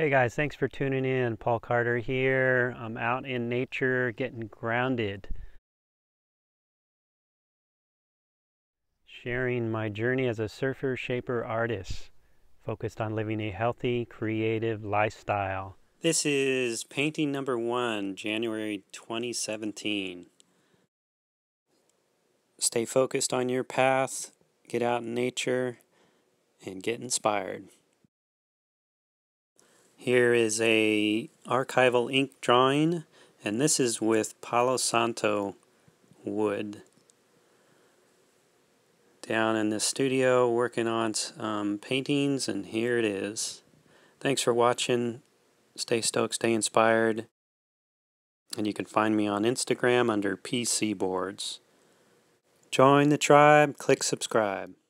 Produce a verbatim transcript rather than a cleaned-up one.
Hey guys, thanks for tuning in. Paul Carter here. I'm out in nature getting grounded, sharing my journey as a surfer, shaper, artist, focused on living a healthy, creative lifestyle. This is painting number one, January twenty seventeen. Stay focused on your path, get out in nature, and get inspired. Here is a archival ink drawing, and this is with Palo Santo wood. Down in the studio working on um, paintings, and here it is. Thanks for watching. Stay stoked, stay inspired. And you can find me on Instagram under PCboards. Join the tribe, click subscribe.